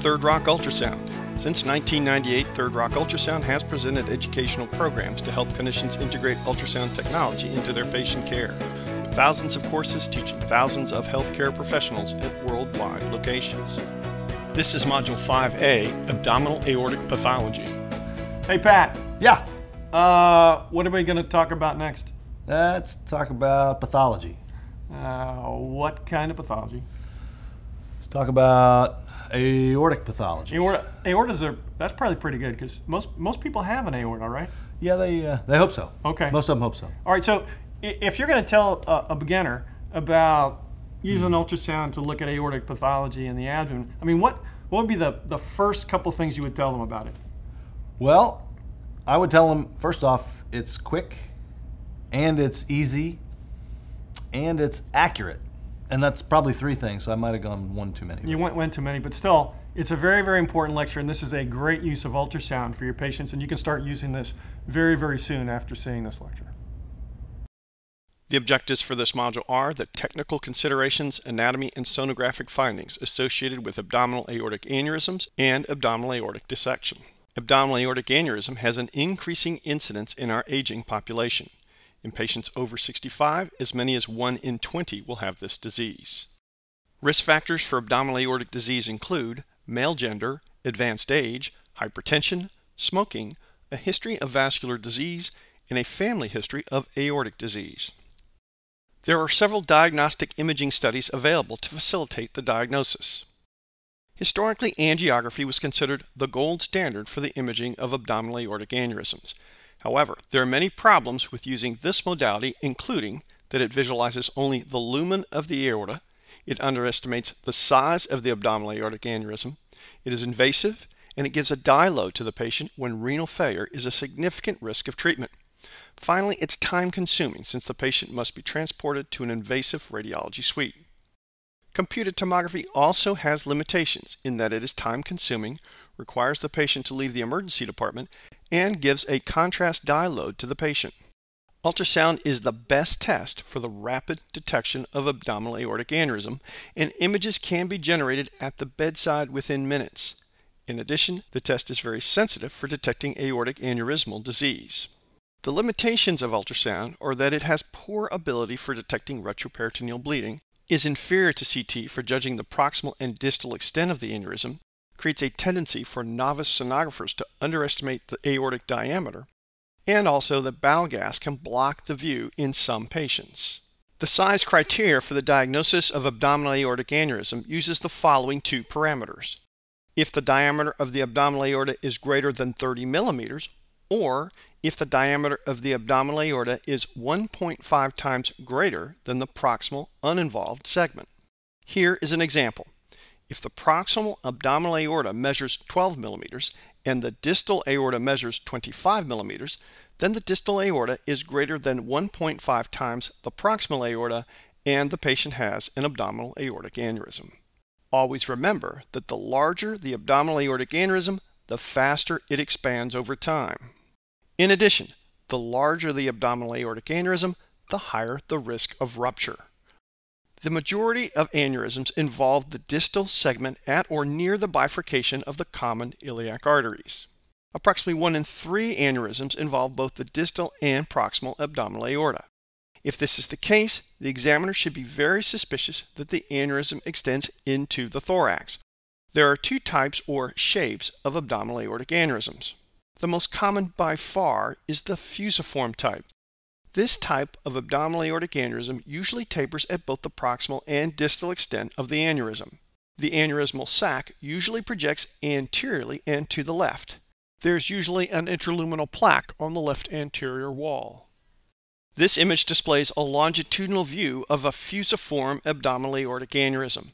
Third Rock Ultrasound. Since 1998, Third Rock Ultrasound has presented educational programs to help clinicians integrate ultrasound technology into their patient care, with thousands of courses teaching thousands of healthcare professionals at worldwide locations. This is Module 5A, Abdominal Aortic Pathology. Hey, Pat. Yeah. What are we going to talk about next? Let's talk about pathology. What kind of pathology? Let's talk about aortic pathology. Aortas that's probably pretty good because most people have an aorta, right? Yeah, they hope so. Okay. Most of them hope so. All right, so if you're going to tell a beginner about using ultrasound to look at aortic pathology in the abdomen, I mean, what would be the first couple things you would tell them about it? Well, I would tell them, first off, it's quick, and it's easy, and it's accurate. And that's probably three things, so I might have gone one too many. You went one too many, but still, it's a very, very important lecture, and this is a great use of ultrasound for your patients, and you can start using this very, very soon after seeing this lecture. The objectives for this module are the technical considerations, anatomy, and sonographic findings associated with abdominal aortic aneurysms and abdominal aortic dissection. Abdominal aortic aneurysm has an increasing incidence in our aging population. In patients over 65, as many as 1 in 20 will have this disease. Risk factors for abdominal aortic disease include male gender, advanced age, hypertension, smoking, a history of vascular disease, and a family history of aortic disease. There are several diagnostic imaging studies available to facilitate the diagnosis. Historically, angiography was considered the gold standard for the imaging of abdominal aortic aneurysms. However, there are many problems with using this modality, including that it visualizes only the lumen of the aorta, it underestimates the size of the abdominal aortic aneurysm, it is invasive, and it gives a dye-low to the patient when renal failure is a significant risk of treatment. Finally, it's time-consuming since the patient must be transported to an invasive radiology suite. Computed tomography also has limitations in that it is time-consuming, requires the patient to leave the emergency department, and gives a contrast dye load to the patient. Ultrasound is the best test for the rapid detection of abdominal aortic aneurysm, and images can be generated at the bedside within minutes. In addition, the test is very sensitive for detecting aortic aneurysmal disease. The limitations of ultrasound are that it has poor ability for detecting retroperitoneal bleeding, is inferior to CT for judging the proximal and distal extent of the aneurysm, creates a tendency for novice sonographers to underestimate the aortic diameter, and also that bowel gas can block the view in some patients. The size criteria for the diagnosis of abdominal aortic aneurysm uses the following two parameters. If the diameter of the abdominal aorta is greater than 30 millimeters, or if the diameter of the abdominal aorta is 1.5 times greater than the proximal uninvolved segment. Here is an example. If the proximal abdominal aorta measures 12 millimeters and the distal aorta measures 25 millimeters, then the distal aorta is greater than 1.5 times the proximal aorta and the patient has an abdominal aortic aneurysm. Always remember that the larger the abdominal aortic aneurysm, the faster it expands over time. In addition, the larger the abdominal aortic aneurysm, the higher the risk of rupture. The majority of aneurysms involve the distal segment at or near the bifurcation of the common iliac arteries. Approximately 1 in 3 aneurysms involve both the distal and proximal abdominal aorta. If this is the case, the examiner should be very suspicious that the aneurysm extends into the thorax. There are two types or shapes of abdominal aortic aneurysms. The most common by far is the fusiform type. This type of abdominal aortic aneurysm usually tapers at both the proximal and distal extent of the aneurysm. The aneurysmal sac usually projects anteriorly and to the left. There's usually an interluminal plaque on the left anterior wall. This image displays a longitudinal view of a fusiform abdominal aortic aneurysm.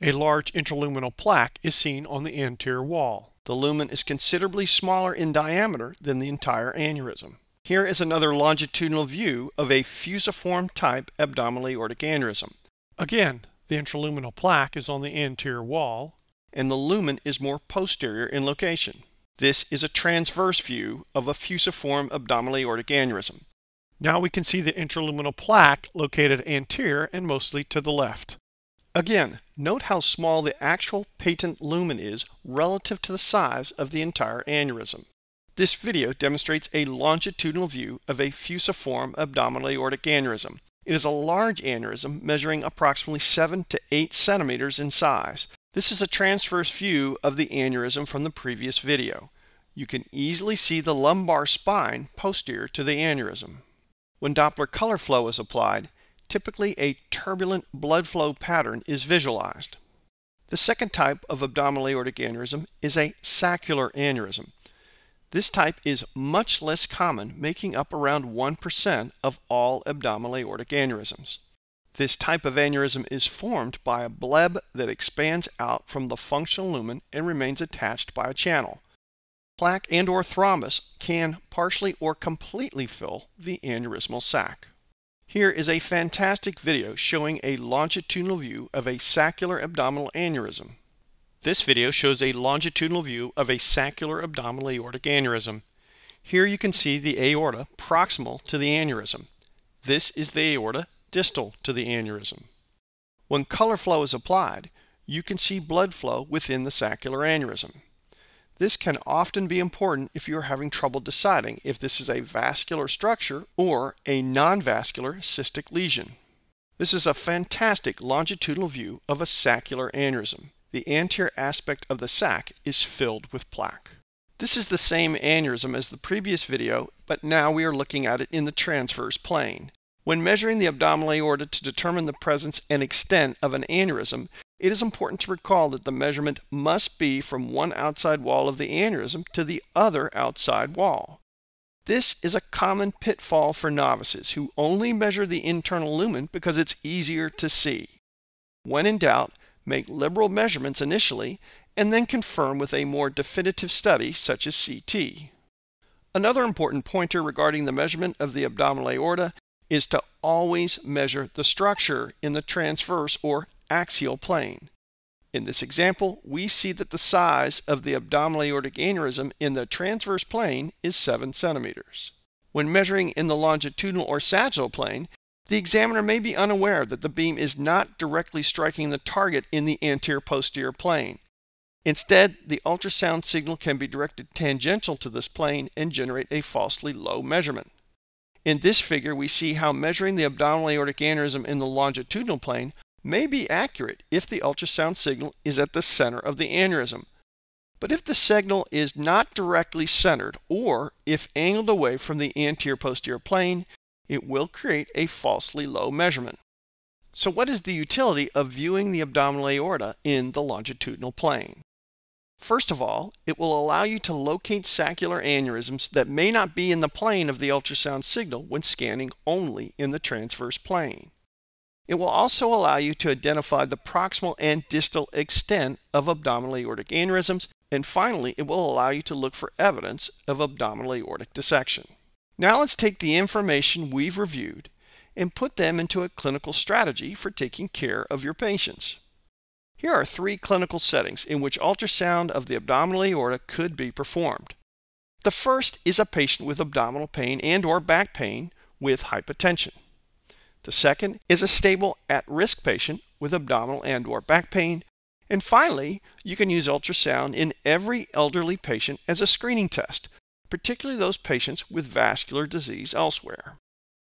A large interluminal plaque is seen on the anterior wall. The lumen is considerably smaller in diameter than the entire aneurysm. Here is another longitudinal view of a fusiform type abdominal aortic aneurysm. Again, the interluminal plaque is on the anterior wall, and the lumen is more posterior in location. This is a transverse view of a fusiform abdominal aortic aneurysm. Now we can see the interluminal plaque located anterior and mostly to the left. Again, note how small the actual patent lumen is relative to the size of the entire aneurysm. This video demonstrates a longitudinal view of a fusiform abdominal aortic aneurysm. It is a large aneurysm measuring approximately 7 to 8 centimeters in size. This is a transverse view of the aneurysm from the previous video. You can easily see the lumbar spine posterior to the aneurysm. When Doppler color flow is applied, typically a turbulent blood flow pattern is visualized. The second type of abdominal aortic aneurysm is a saccular aneurysm. This type is much less common, making up around 1% of all abdominal aortic aneurysms. This type of aneurysm is formed by a bleb that expands out from the functional lumen and remains attached by a channel. Plaque and or thrombus can partially or completely fill the aneurysmal sac. Here is a fantastic video showing a longitudinal view of a saccular abdominal aneurysm. This video shows a longitudinal view of a saccular abdominal aortic aneurysm. Here you can see the aorta proximal to the aneurysm. This is the aorta distal to the aneurysm. When color flow is applied, you can see blood flow within the saccular aneurysm. This can often be important if you are having trouble deciding if this is a vascular structure or a non-vascular cystic lesion. This is a fantastic longitudinal view of a saccular aneurysm. The anterior aspect of the sac is filled with plaque. This is the same aneurysm as the previous video, but now we are looking at it in the transverse plane. When measuring the abdominal aorta to determine the presence and extent of an aneurysm, it is important to recall that the measurement must be from one outside wall of the aneurysm to the other outside wall. This is a common pitfall for novices who only measure the internal lumen because it's easier to see. When in doubt, make liberal measurements initially, and then confirm with a more definitive study such as CT. Another important pointer regarding the measurement of the abdominal aorta is to always measure the structure in the transverse or axial plane. In this example, we see that the size of the abdominal aortic aneurysm in the transverse plane is 7 centimeters. When measuring in the longitudinal or sagittal plane, the examiner may be unaware that the beam is not directly striking the target in the anterior-posterior plane. Instead, the ultrasound signal can be directed tangential to this plane and generate a falsely low measurement. In this figure, we see how measuring the abdominal aortic aneurysm in the longitudinal plane may be accurate if the ultrasound signal is at the center of the aneurysm. But if the signal is not directly centered, or if angled away from the anterior-posterior plane, it will create a falsely low measurement. So what is the utility of viewing the abdominal aorta in the longitudinal plane? First of all, it will allow you to locate saccular aneurysms that may not be in the plane of the ultrasound signal when scanning only in the transverse plane. It will also allow you to identify the proximal and distal extent of abdominal aortic aneurysms, and finally, it will allow you to look for evidence of abdominal aortic dissection. Now let's take the information we've reviewed and put them into a clinical strategy for taking care of your patients. Here are 3 clinical settings in which ultrasound of the abdominal aorta could be performed. The first is a patient with abdominal pain and or back pain with hypotension. The second is a stable at-risk patient with abdominal and or back pain. And finally, you can use ultrasound in every elderly patient as a screening test, particularly those patients with vascular disease elsewhere.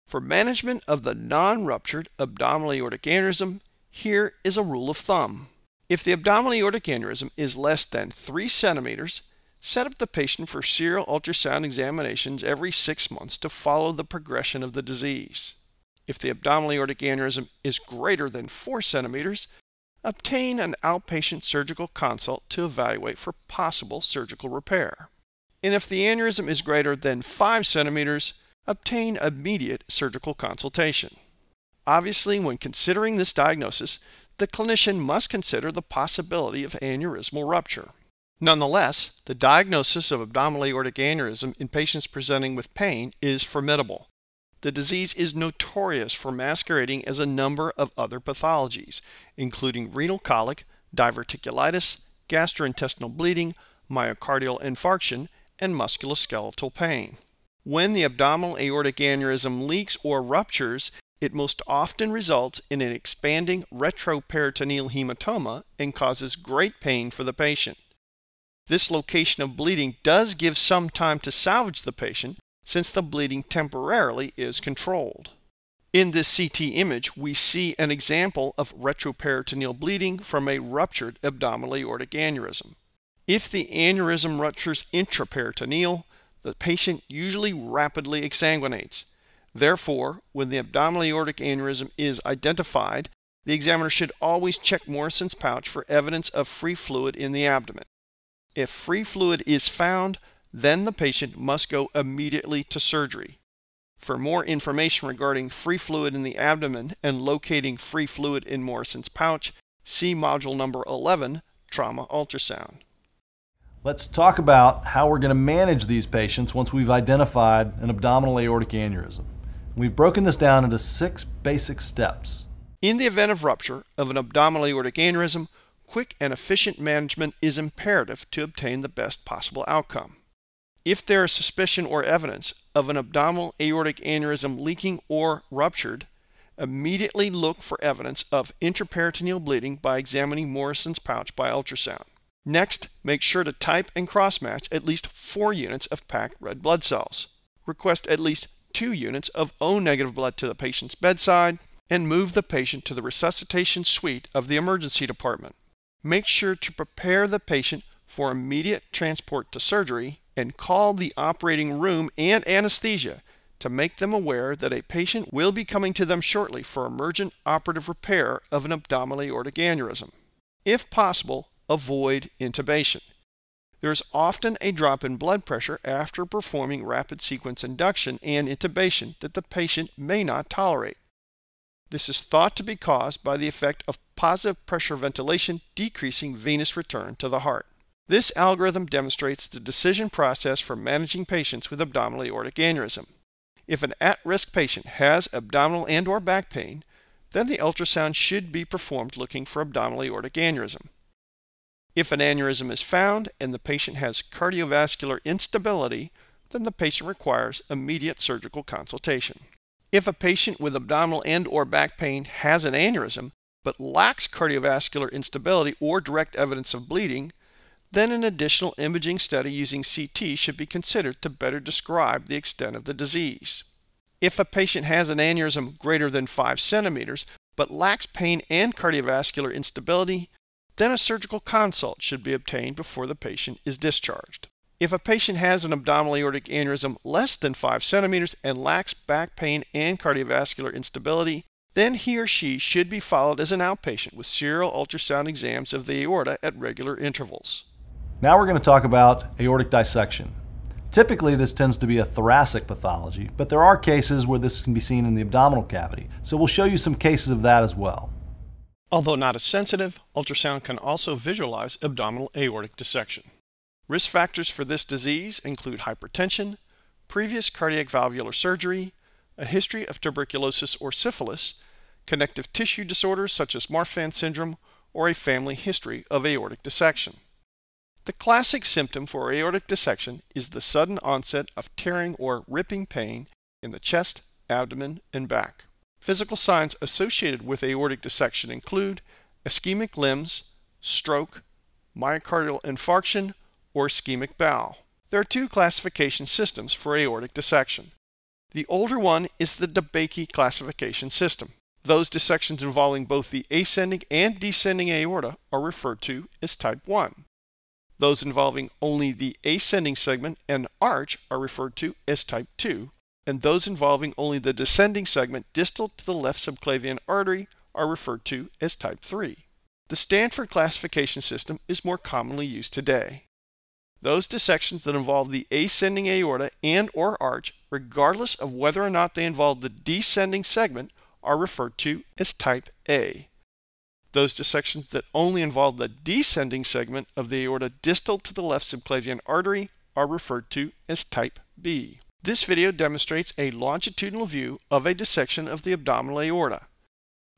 For management of the non-ruptured abdominal aortic aneurysm, here is a rule of thumb. If the abdominal aortic aneurysm is less than 3 centimeters, set up the patient for serial ultrasound examinations every 6 months to follow the progression of the disease. If the abdominal aortic aneurysm is greater than 4 centimeters, obtain an outpatient surgical consult to evaluate for possible surgical repair. And if the aneurysm is greater than 5 centimeters, obtain immediate surgical consultation. Obviously, when considering this diagnosis, the clinician must consider the possibility of aneurysmal rupture. Nonetheless, the diagnosis of abdominal aortic aneurysm in patients presenting with pain is formidable. The disease is notorious for masquerading as a number of other pathologies, including renal colic, diverticulitis, gastrointestinal bleeding, myocardial infarction, and musculoskeletal pain. When the abdominal aortic aneurysm leaks or ruptures, It most often results in an expanding retroperitoneal hematoma and causes great pain for the patient. This location of bleeding does give some time to salvage the patient, since the bleeding temporarily is controlled. In this CT image, we see an example of retroperitoneal bleeding from a ruptured abdominal aortic aneurysm. If the aneurysm ruptures intraperitoneal, the patient usually rapidly exsanguinates. Therefore, when the abdominal aortic aneurysm is identified, the examiner should always check Morrison's pouch for evidence of free fluid in the abdomen. If free fluid is found, then the patient must go immediately to surgery. For more information regarding free fluid in the abdomen and locating free fluid in Morrison's pouch, see module number 11, Trauma Ultrasound. Let's talk about how we're going to manage these patients once we've identified an abdominal aortic aneurysm. We've broken this down into 6 basic steps. In the event of rupture of an abdominal aortic aneurysm, quick and efficient management is imperative to obtain the best possible outcome. If there is suspicion or evidence of an abdominal aortic aneurysm leaking or ruptured, immediately look for evidence of intraperitoneal bleeding by examining Morrison's pouch by ultrasound. Next, make sure to type and cross-match at least 4 units of packed red blood cells. Request at least 2 units of O-negative blood to the patient's bedside, and move the patient to the resuscitation suite of the emergency department. Make sure to prepare the patient for immediate transport to surgery, and call the operating room and anesthesia to make them aware that a patient will be coming to them shortly for emergent operative repair of an abdominal aortic aneurysm. If possible, avoid intubation. There is often a drop in blood pressure after performing rapid sequence induction and intubation that the patient may not tolerate. This is thought to be caused by the effect of positive pressure ventilation decreasing venous return to the heart. This algorithm demonstrates the decision process for managing patients with abdominal aortic aneurysm. If an at-risk patient has abdominal and/or back pain, then the ultrasound should be performed looking for abdominal aortic aneurysm. If an aneurysm is found and the patient has cardiovascular instability, then the patient requires immediate surgical consultation. If a patient with abdominal and/or back pain has an aneurysm but lacks cardiovascular instability or direct evidence of bleeding, then an additional imaging study using CT should be considered to better describe the extent of the disease. If a patient has an aneurysm greater than 5 centimeters but lacks pain and cardiovascular instability, then a surgical consult should be obtained before the patient is discharged. If a patient has an abdominal aortic aneurysm less than 5 centimeters and lacks back pain and cardiovascular instability, then he or she should be followed as an outpatient with serial ultrasound exams of the aorta at regular intervals. Now we're going to talk about aortic dissection. Typically, this tends to be a thoracic pathology, but there are cases where this can be seen in the abdominal cavity, so we'll show you some cases of that as well. Although not as sensitive, ultrasound can also visualize abdominal aortic dissection. Risk factors for this disease include hypertension, previous cardiac valvular surgery, a history of tuberculosis or syphilis, connective tissue disorders such as Marfan syndrome, or a family history of aortic dissection. The classic symptom for aortic dissection is the sudden onset of tearing or ripping pain in the chest, abdomen, and back. Physical signs associated with aortic dissection include ischemic limbs, stroke, myocardial infarction, or ischemic bowel. There are 2 classification systems for aortic dissection. The older one is the DeBakey classification system. Those dissections involving both the ascending and descending aorta are referred to as type 1. Those involving only the ascending segment and arch are referred to as type 2, and those involving only the descending segment distal to the left subclavian artery are referred to as type 3. The Stanford classification system is more commonly used today. Those dissections that involve the ascending aorta and or arch, regardless of whether or not they involve the descending segment, are referred to as type A. Those dissections that only involve the descending segment of the aorta distal to the left subclavian artery are referred to as type B. This video demonstrates a longitudinal view of a dissection of the abdominal aorta.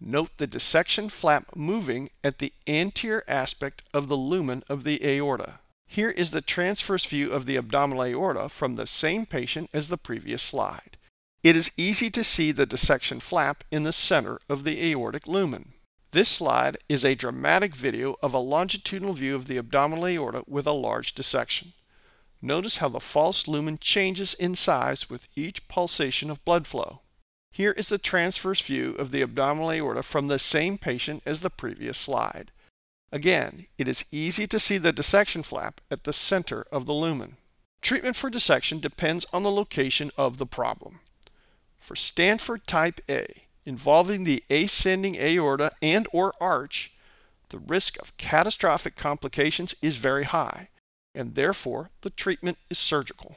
Note the dissection flap moving at the anterior aspect of the lumen of the aorta. Here is the transverse view of the abdominal aorta from the same patient as the previous slide. It is easy to see the dissection flap in the center of the aortic lumen. This slide is a dramatic video of a longitudinal view of the abdominal aorta with a large dissection. Notice how the false lumen changes in size with each pulsation of blood flow. Here is the transverse view of the abdominal aorta from the same patient as the previous slide. Again, it is easy to see the dissection flap at the center of the lumen. Treatment for dissection depends on the location of the problem. For Stanford type A, involving the ascending aorta and/or arch, the risk of catastrophic complications is very high, and therefore the treatment is surgical.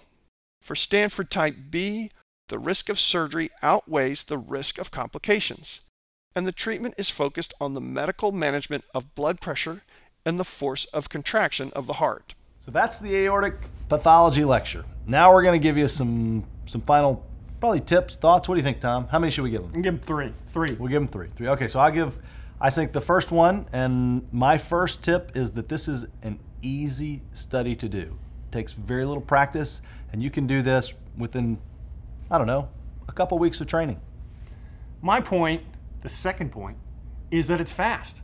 For Stanford type B, the risk of surgery outweighs the risk of complications, and the treatment is focused on the medical management of blood pressure and the force of contraction of the heart. So that's the aortic pathology lecture. Now we're going to give you some final probably tips, thoughts. What do you think, Tom? How many should we give them? We can give them three. We'll give them three. Okay, so I think the first one, and my first tip is that this is an easy study to do. It takes very little practice, and you can do this within, I don't know, a couple weeks of training. My point, the second point, is that it's fast.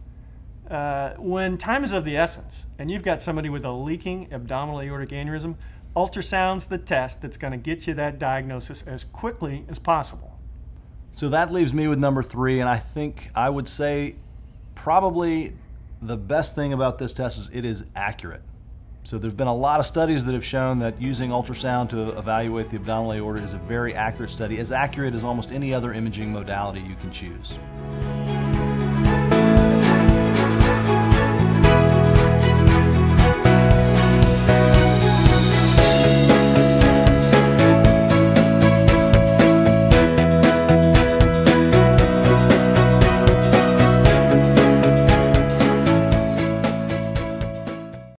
When time is of the essence, and you've got somebody with a leaking abdominal aortic aneurysm, ultrasound's the test that's going to get you that diagnosis as quickly as possible. So that leaves me with number three, and I think I would say probably the best thing about this test is it is accurate. So there's been a lot of studies that have shown that using ultrasound to evaluate the abdominal aorta is a very accurate study, as accurate as almost any other imaging modality you can choose.